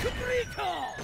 Caprico!